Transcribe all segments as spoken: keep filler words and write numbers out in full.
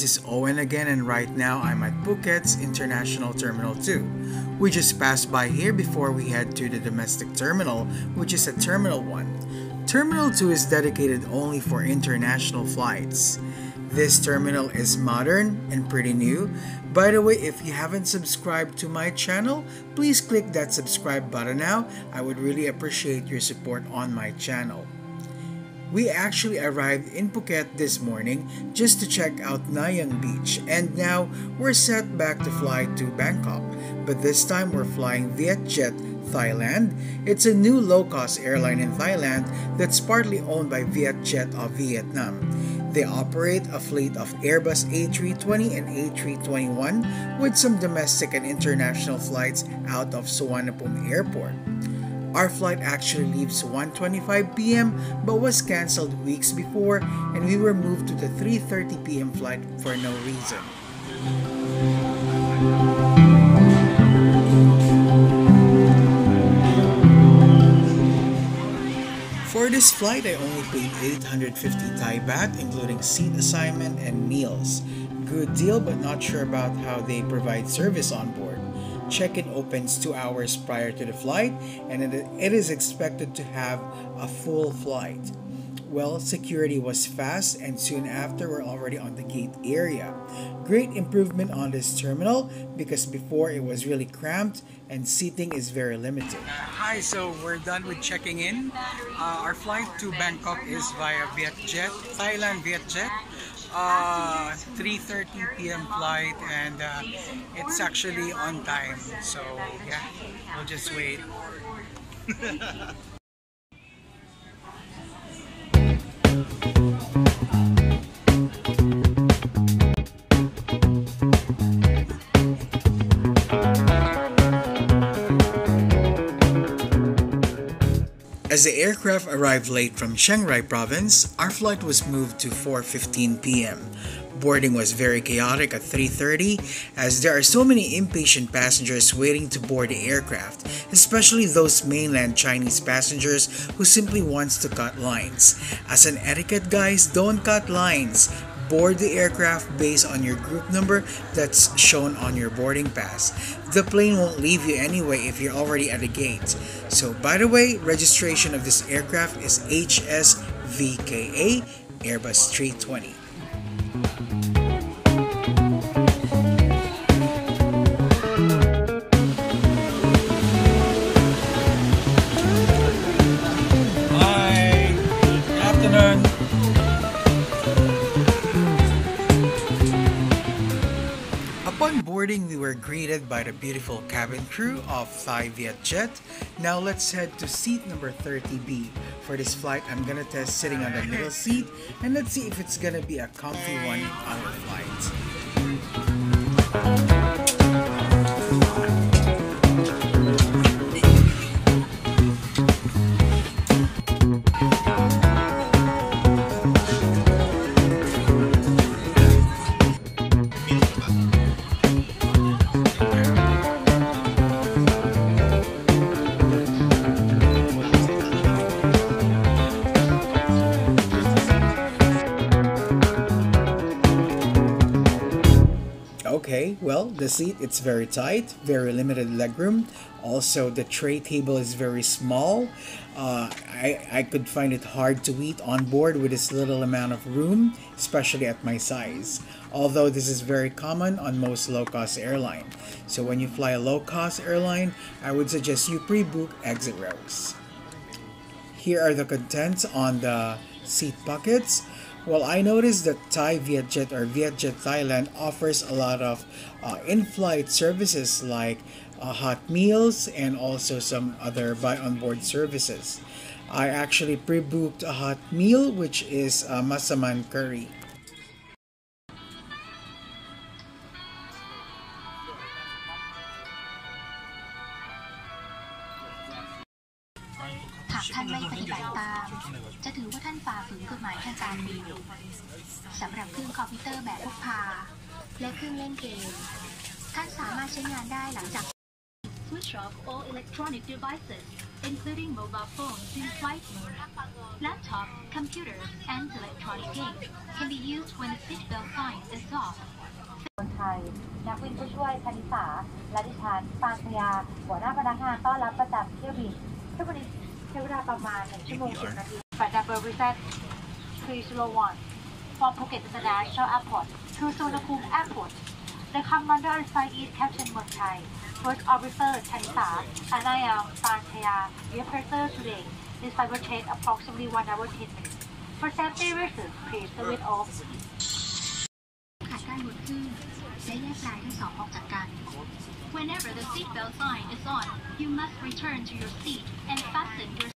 This is Owen again, and right now I'm at Phuket's International Terminal two. We just passed by here before we head to the domestic terminal, which is at Terminal one. Terminal two is dedicated only for international flights. This terminal is modern and pretty new. By the way, if you haven't subscribed to my channel, please click that subscribe button now. I would really appreciate your support on my channel. We actually arrived in Phuket this morning just to check out Nai Yang Beach, and now we're set back to fly to Bangkok. But this time we're flying Vietjet Thailand. It's a new low-cost airline in Thailand that's partly owned by Vietjet of Vietnam. They operate a fleet of Airbus A three twenty and A three twenty-one with some domestic and international flights out of Suvarnabhumi Airport. Our flight actually leaves one twenty-five p m but was cancelled weeks before, and we were moved to the three thirty p m flight for no reason. For this flight, I only paid eight hundred fifty Thai baht, including seat assignment and meals. Good deal, but not sure about how they provide service on board. Check-in opens two hours prior to the flight, and it, it is expected to have a full flight. Well, security was fast, and soon after we're already on the gate area. Great improvement on this terminal because before it was really cramped and seating is very limited. Uh, hi, so we're done with checking in. Uh, our flight to Bangkok is via Vietjet, Thailand Vietjet. Uh, three thirty p m flight, and uh, it's actually on time, so yeah, we'll just wait. As the aircraft arrived late from Chiang Rai Province, our flight was moved to four fifteen p m Boarding was very chaotic at three thirty as there are so many impatient passengers waiting to board the aircraft, especially those mainland Chinese passengers who simply wants to cut lines. As an etiquette, guys, don't cut lines. Board the aircraft based on your group number that's shown on your boarding pass. The plane won't leave you anyway if you're already at the gate. So by the way, registration of this aircraft is H S V K A Airbus three twenty. We were greeted by the beautiful cabin crew of Thai Vietjet. Now let's head to seat number thirty B. For this flight, I'm gonna test sitting on the middle seat, and let's see if it's gonna be a comfy one on the flight. Okay, well, the seat, it's very tight, very limited legroom. Also, the tray table is very small. Uh, I, I could find it hard to eat on board with this little amount of room, especially at my size. Although this is very common on most low-cost airline. So when you fly a low-cost airline, I would suggest you pre-book exit rows. Here are the contents on the seat pockets. Well, I noticed that Thai Vietjet or Vietjet Thailand offers a lot of uh, in-flight services like uh, hot meals and also some other buy-on-board services. I actually pre-booked a hot meal, which is uh, Massaman curry. switch off all electronic devices, including mobile phones in flight mode. Laptops, computers, and electronic games can be used when the seatbelt sign is off. นักบินผู้ช่วยคณิษฐาและดิฉันปานพยาหัวหน้าพนักงานต้อนรับประจำเที่ยวบินเที่ยวบินใช้เวลาประมาณหนึ่งชั่วโมงสิบนาที Vietjet three twenty-one from Phuket International Airport to Suvarnabhumi Airport. The commander assigned is Captain Muay Thai. First Officer Thai Star and I am Pantaya, your presenter today. This flight will take approximately one hour ten minutes. For safety reasons, please do it all. ขาดได้หมดครึ่งและแยกลายทั้งสองออกจากกัน Whenever the seatbelt sign is on, you must return to your seat and fasten your.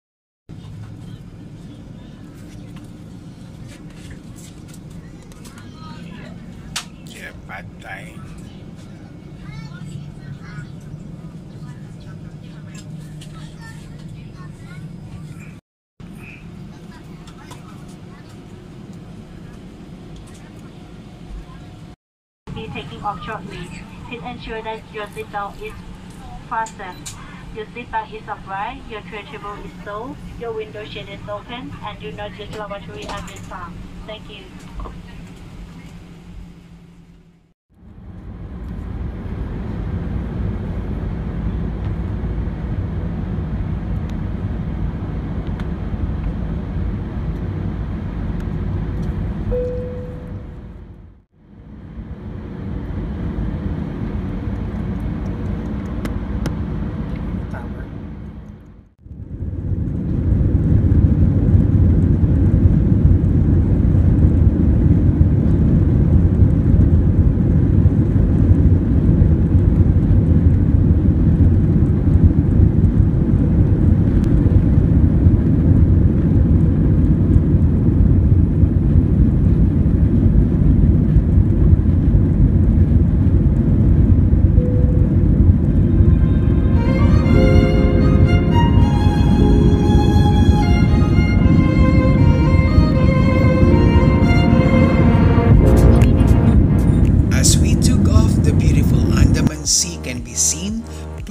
Bad time. Be taking off shortly. Please ensure that your seatbelt is fastened. Your seatbelt is upright. Your tray table is low. Your window shade is open, and do not use lavatory and restroom. Thank you.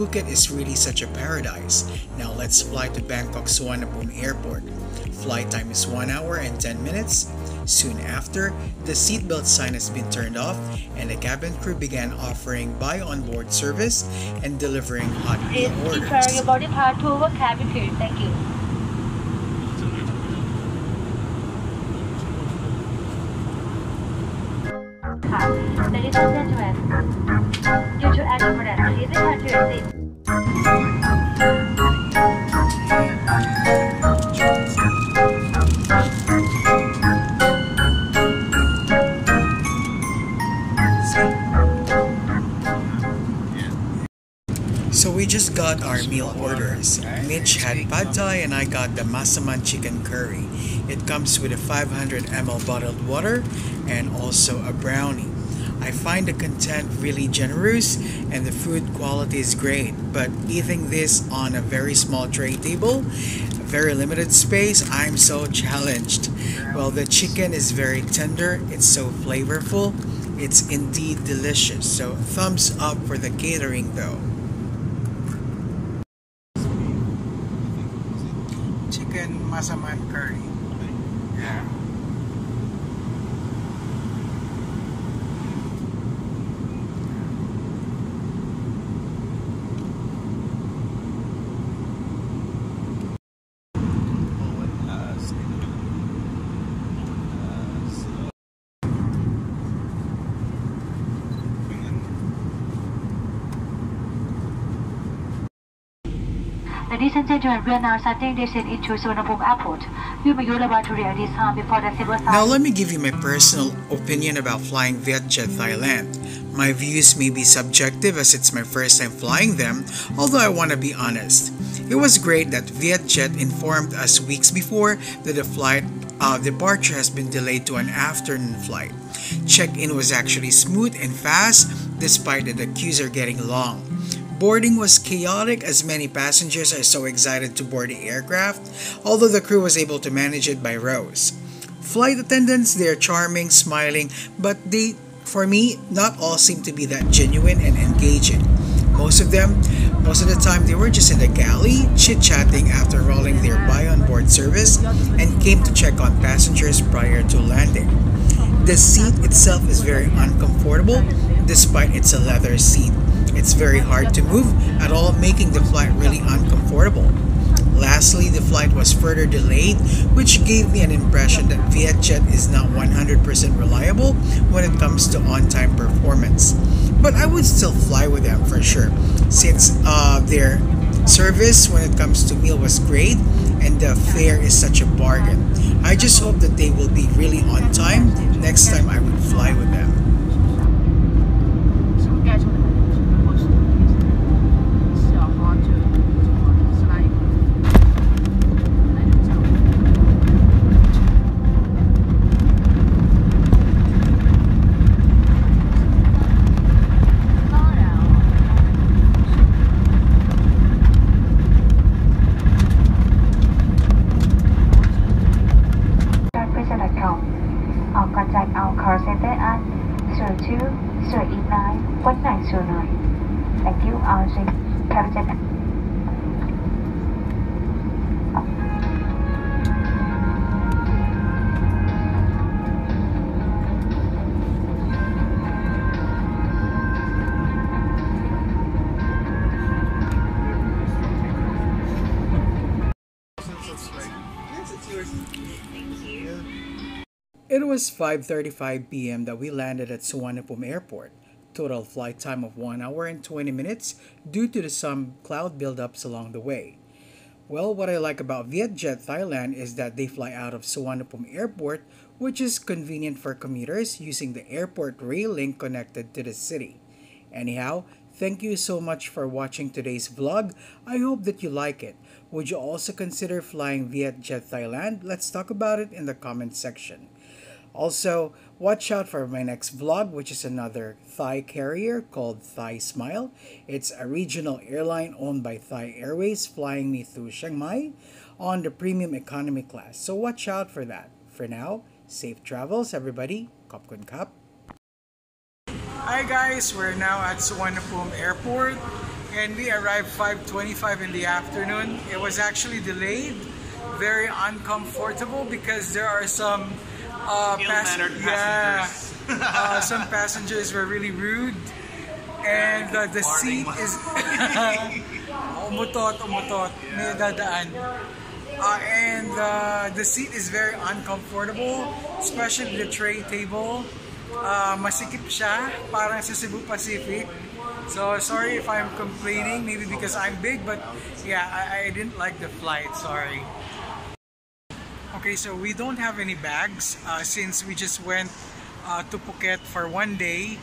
Phuket is really such a paradise. Now let's fly to Bangkok Suvarnabhumi Airport. Flight time is one hour and ten minutes. Soon after, the seatbelt sign has been turned off and the cabin crew began offering buy onboard service and delivering hot meal orders. Please prepare your body part over cabin crew. Thank you. Ladies and gentlemen, due to air turbulence, please return to your seat. So we just got our meal orders. Mitch had pad thai and I got the Massaman chicken curry. It comes with a five hundred milliliter bottled water and also a brownie. I find the content really generous and the food quality is great, but eating this on a very small tray table, very limited space, I'm so challenged. Well, the chicken is very tender, it's so flavorful, it's indeed delicious. So thumbs up for the catering though. Chicken Massaman curry. Yeah. Ladies and gentlemen, we are now starting this into Suvarnabhumi Airport. You may use lavatory at this time before the civil service. Now let me give you my personal opinion about flying Vietjet Thailand. My views may be subjective as it's my first time flying them, although I want to be honest. It was great that Vietjet informed us weeks before that the flight uh, departure has been delayed to an afternoon flight. Check-in was actually smooth and fast despite that the queues are getting long. Boarding was chaotic as many passengers are so excited to board the aircraft, although the crew was able to manage it by rows. Flight attendants, they are charming, smiling, but they, for me, not all seem to be that genuine and engaging. Most of them, most of the time, they were just in the galley, chit-chatting after rolling their buy on board service and came to check on passengers prior to landing. The seat itself is very uncomfortable despite it's a leather seat. It's very hard to move at all, making the flight really uncomfortable. Lastly, the flight was further delayed, which gave me an impression that Vietjet is not one hundred percent reliable when it comes to on-time performance. But I would still fly with them for sure, since uh, their service when it comes to meal was great and the fare is such a bargain. I just hope that they will be really on time next time I would fly with them. It was five thirty-five p m that we landed at Suvarnabhumi Airport. Total flight time of one hour and twenty minutes due to the some cloud buildups along the way. Well, what I like about Vietjet Thailand is that they fly out of Suvarnabhumi Airport, which is convenient for commuters using the airport rail link connected to the city. Anyhow, thank you so much for watching today's vlog. I hope that you like it. Would you also consider flying Vietjet Thailand? Let's talk about it in the comment section. Also, watch out for my next vlog, which is another Thai carrier called Thai Smile. It's a regional airline owned by Thai Airways flying me through Chiang Mai on the Premium Economy Class. So watch out for that. For now, safe travels, everybody. Khop kun khap. Hi guys, we're now at Suvarnabhumi Airport and we arrived five twenty-five in the afternoon. It was actually delayed, very uncomfortable because there are some Uh, pass yeah, uh, some passengers were really rude, and uh, the seat is umutot, umutot, may dadaan. And uh, the seat is very uncomfortable, especially the tray table. Uh, masikip siya, parang sa Cebu Pacific. So sorry if I'm complaining, maybe because I'm big, but yeah, I, I didn't like the flight. Sorry. Okay, so we don't have any bags uh, since we just went uh, to Phuket for one day.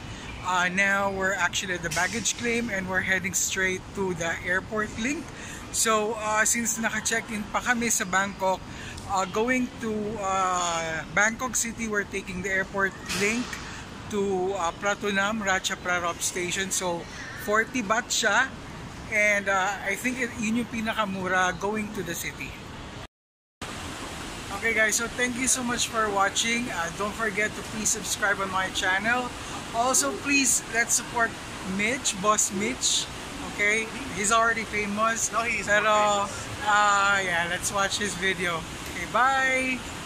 Uh, now we're actually at the baggage claim and we're heading straight to the airport link. So uh, since naka-check-in pa kami sa Bangkok, uh, going to uh, Bangkok City, we're taking the airport link to uh, Pratunam, Ratchaprarop Station. So forty baht siya and uh, I think yun yung pinakamura going to the city. Okay guys, so thank you so much for watching. Uh, don't forget to please subscribe on my channel. Also, please let's support Mitch, Boss Mitch. Okay, he's already famous. No, he's not famous. Uh, yeah, let's watch his video. Okay, bye.